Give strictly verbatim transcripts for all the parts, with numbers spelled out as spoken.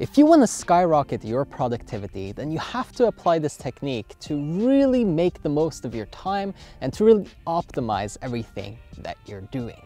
If you want to skyrocket your productivity, then you have to apply this technique to really make the most of your time and to really optimize everything that you're doing.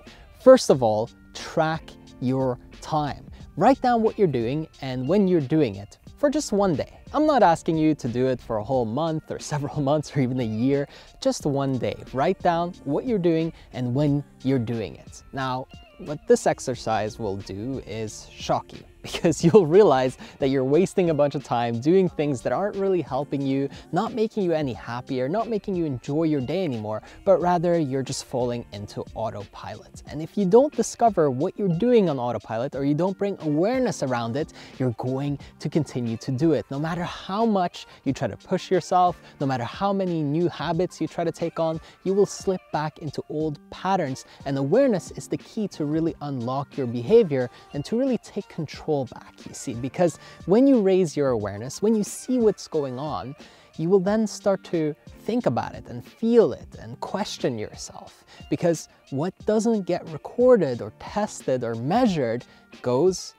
First of all, track your time. Write down what you're doing and when you're doing it for just one day. I'm not asking you to do it for a whole month or several months or even a year, just one day. Write down what you're doing and when you're doing it. Now, what this exercise will do is shock you, because you'll realize that you're wasting a bunch of time doing things that aren't really helping you, not making you any happier, not making you enjoy your day anymore, but rather you're just falling into autopilot. And if you don't discover what you're doing on autopilot, or you don't bring awareness around it, you're going to continue to do it. No matter how much you try to push yourself, no matter how many new habits you try to take on, you will slip back into old patterns. And awareness is the key to really unlock your behavior and to really take control back, you see, because when you raise your awareness, when you see what's going on, you will then start to think about it and feel it and question yourself, because what doesn't get recorded or tested or measured goes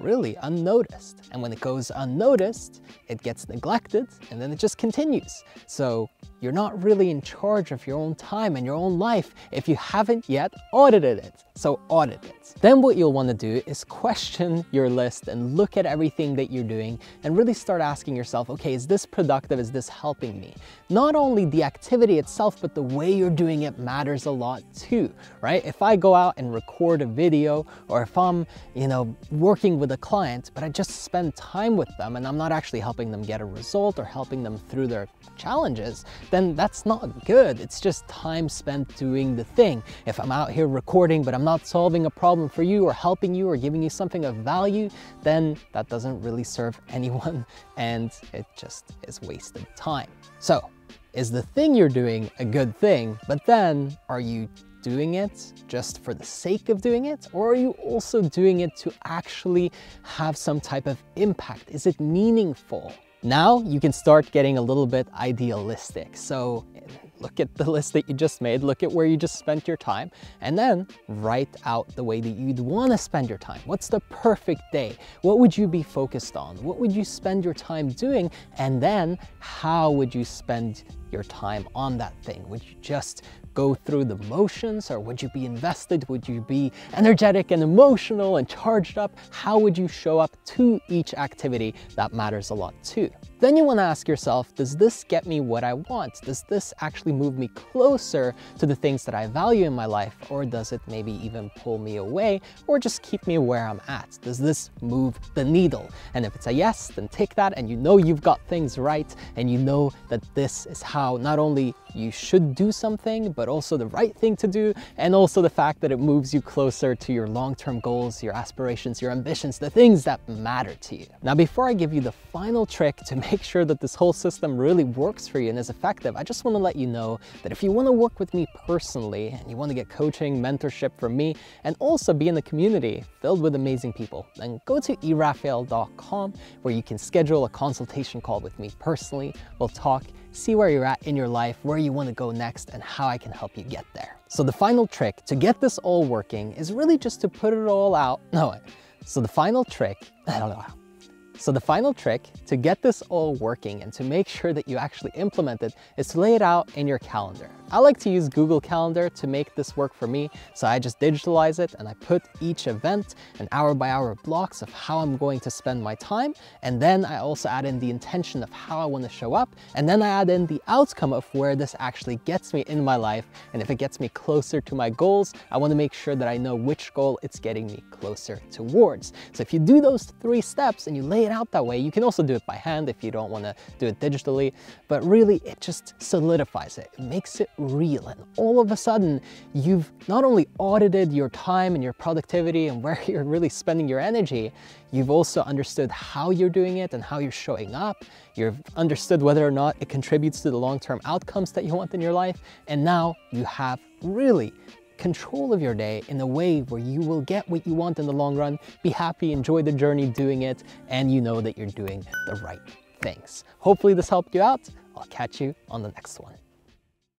really unnoticed. And when it goes unnoticed, it gets neglected and then it just continues. So you're not really in charge of your own time and your own life if you haven't yet audited it. So audit it. Then what you'll want to do is question your list and look at everything that you're doing and really start asking yourself, okay, is this productive? Is this helping me? Not only the activity itself, but the way you're doing it matters a lot too, right? If I go out and record a video, or if I'm, you know, working with a client, but I just spend time with them and I'm not actually helping them get a result or helping them through their challenges, then that's not good. It's just time spent doing the thing. If I'm out here recording, but I'm not solving a problem for you or helping you or giving you something of value, then that doesn't really serve anyone and it just is wasted time. So is the thing you're doing a good thing? But then, are you doing it just for the sake of doing it? Or are you also doing it to actually have some type of impact? Is it meaningful? Now you can start getting a little bit idealistic. So look at the list that you just made, look at where you just spent your time, and then write out the way that you'd want to spend your time. What's the perfect day? What would you be focused on? What would you spend your time doing? And then how would you spend your time on that thing? Would you just go through the motions, or would you be invested? Would you be energetic and emotional and charged up? How would you show up to each activity? That matters a lot too. Then you want to ask yourself, does this get me what I want? Does this actually move me closer to the things that I value in my life? Or does it maybe even pull me away or just keep me where I'm at? Does this move the needle? And if it's a yes, then take that, and you know you've got things right, and you know that this is how not only you should do something, but also the right thing to do, and also the fact that it moves you closer to your long-term goals, your aspirations, your ambitions, the things that matter to you. Now, before I give you the final trick to make sure that this whole system really works for you and is effective, I just want to let you know that if you want to work with me personally, and you want to get coaching, mentorship from me, and also be in a community filled with amazing people, then go to e rafael dot com, where you can schedule a consultation call with me personally. We'll talk, see where you're at in your life, where you want to go next, and how I can help you get there. So the final trick to get this all working is really just to put it all out. No, so the final trick, I don't know how. So the final trick to get this all working and to make sure that you actually implement it is to lay it out in your calendar. I like to use Google Calendar to make this work for me. So I just digitalize it and I put each event and hour by hour blocks of how I'm going to spend my time. And then I also add in the intention of how I want to show up. And then I add in the outcome of where this actually gets me in my life. And if it gets me closer to my goals, I want to make sure that I know which goal it's getting me closer towards. So if you do those three steps and you lay it out that way, you can also do it by hand if you don't want to do it digitally, but really it just solidifies it. It makes it real, and all of a sudden you've not only audited your time and your productivity and where you're really spending your energy, you've also understood how you're doing it and how you're showing up. You've understood whether or not it contributes to the long-term outcomes that you want in your life, and now you have really control of your day in a way where you will get what you want in the long run, be happy, enjoy the journey doing it, and you know that you're doing the right things. Hopefully this helped you out. I'll catch you on the next one.